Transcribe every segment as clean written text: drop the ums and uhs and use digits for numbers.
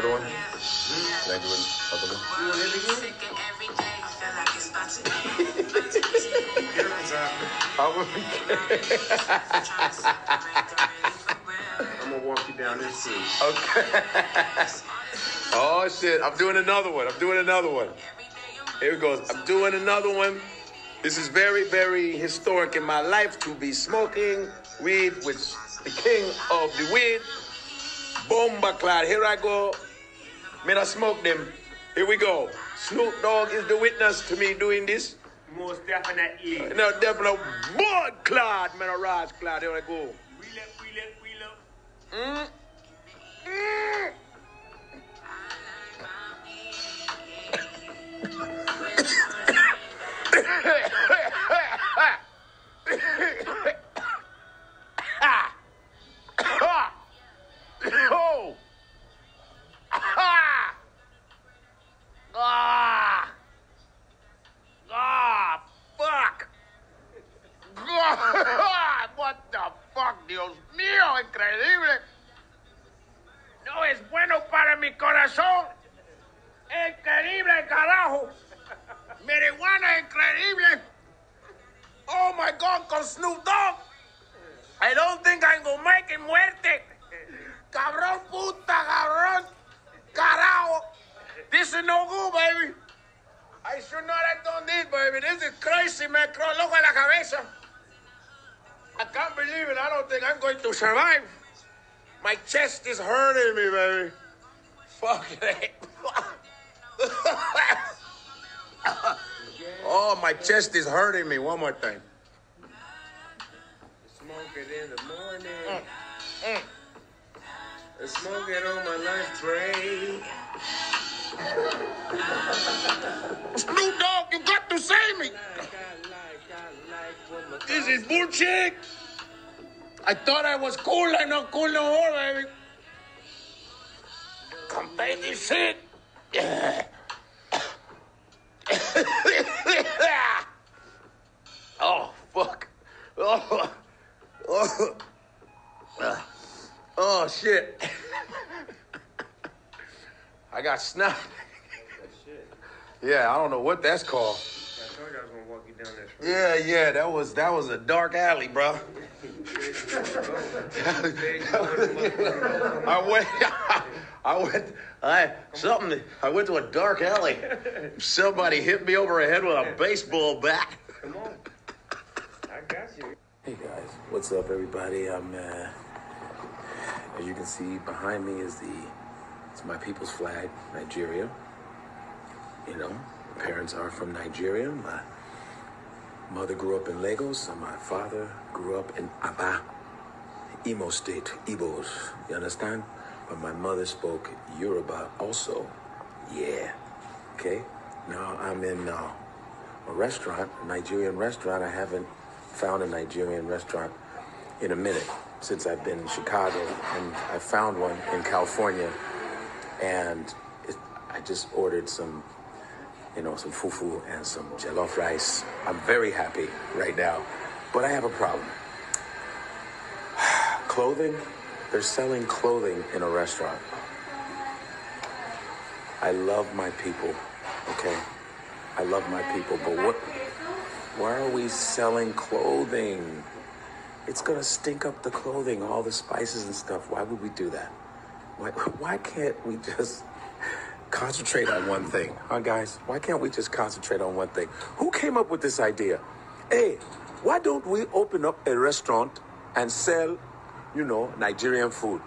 another one? Can I do another one? You want it again? I'm gonna walk you down this too. Okay. Oh shit, I'm doing another one. I'm doing another one. Here it goes. I'm doing another one. This is very, very historic in my life to be smoking weed with the king of the weed, Bomba Cloud. Here I go. Man, I smoke them. Here we go. Snoop Dogg is the witness to me doing this. Most definitely. No, definitely. Bomba Cloud, man, a Raj Cloud. Here I go. Wheel up. Dios mío, increíble. No es bueno para mi corazón. Increíble, carajo. Marihuana, increíble. Oh my God, con Snoop Dogg. I don't think I'm gonna make it. Muerte. Cabrón, puta, cabrón. Carajo. This is no good, baby. I should not have done this, baby. This is crazy, man. Creo loco en la cabeza. I can't believe it. I don't think I'm going to survive. My chest is hurting me, baby. Fuck it. Oh, my chest is hurting me. One more time. Smoke it in the morning. Smoke it on my lunch break. Snoop Dogg, you got to save me. This is bullshit. I thought I was cool. I'm not cool no more, baby. Come pay this shit. Oh, fuck. Oh, oh, oh shit. I got snot. Yeah, I don't know what that's called. I told you I was gonna walk you down that street. Yeah, that was a dark alley, bro. I went to a dark alley. Somebody hit me over the head with a baseball bat. Come on, I got you. Hey guys, what's up, everybody? I'm as you can see behind me is it's my people's flag, Nigeria. You know. Parents are from Nigeria. My mother grew up in Lagos, and my father grew up in Aba, Imo State, Igbos. You understand? But my mother spoke Yoruba also. Yeah. Okay. Now I'm in a restaurant, a Nigerian restaurant. I haven't found a Nigerian restaurant in a minute since I've been in Chicago, and I found one in California, and I just ordered some. You know, some fufu and some jollof rice. I'm very happy right now, but I have a problem. Clothing, they're selling clothing in a restaurant. I love my people, okay? I love my people, but why are we selling clothing? It's gonna stink up the clothing, all the spices and stuff. Why would we do that? Why can't we just concentrate on one thing, huh, guys? Why can't we just concentrate on one thing? Who came up with this idea? Hey, why don't we open up a restaurant and sell, you know, Nigerian food?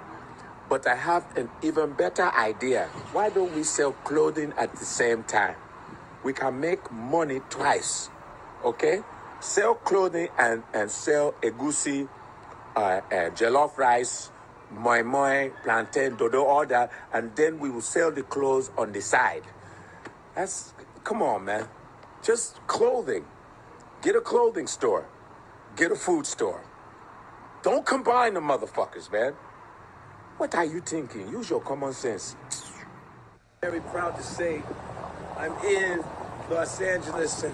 But I have an even better idea. Why don't we sell clothing at the same time? We can make money twice, okay? Sell clothing and sell egusi, jollof rice, moi moi, plantain, dodo, all that, and then we will sell the clothes on the side. That's, come on, man. Just clothing. Get a clothing store. Get a food store. Don't combine the motherfuckers, man. What are you thinking? Use your common sense. Very proud to say I'm in Los Angeles and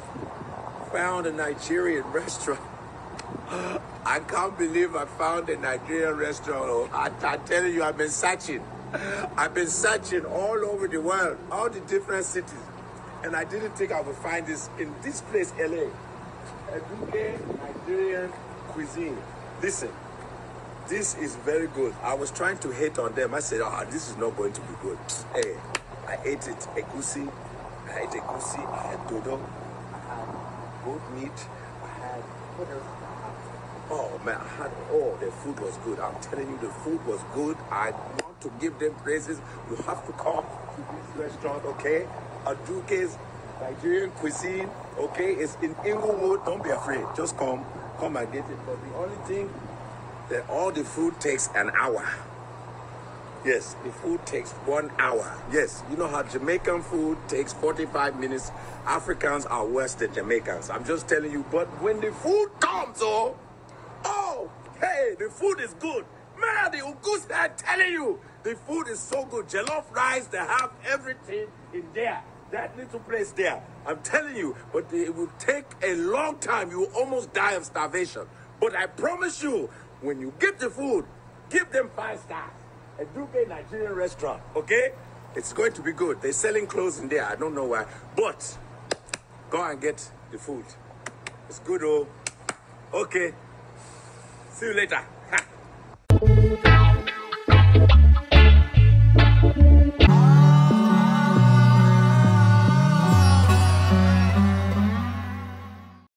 found a Nigerian restaurant. I can't believe I found a Nigerian restaurant. I'm telling you, I've been searching. I've been searching all over the world, all the different cities, and I didn't think I would find this in this place, LA. ADuke Nigerian Cuisine. Listen, this is very good. I was trying to hate on them. I said, oh, this is not going to be good. Hey, I ate it. Egusi. I ate egusi. I had dodo. I had goat meat. I had, what else? Oh, man, I had, oh, the food was good. I'm telling you, the food was good. I want to give them praises. You have to come to this restaurant, okay? ADuke's Nigerian Cuisine, okay? It's in Inglewood. Don't be afraid. Just come. Come and get it. But the only thing, that all the food takes an hour. Yes, the food takes 1 hour. Yes, you know how Jamaican food takes 45 minutes. Africans are worse than Jamaicans. I'm just telling you. But when the food comes, oh, hey, the food is good. Man, the ugusi, I'm telling you, the food is so good. Jollof rice, they have everything in there. That little place there, I'm telling you. But it will take a long time. You will almost die of starvation. But I promise you, when you get the food, give them 5 stars. ADuke Nigerian restaurant, okay? It's going to be good. They're selling clothes in there. I don't know why. But go and get the food. It's good, oh. Okay. See you later. Ha.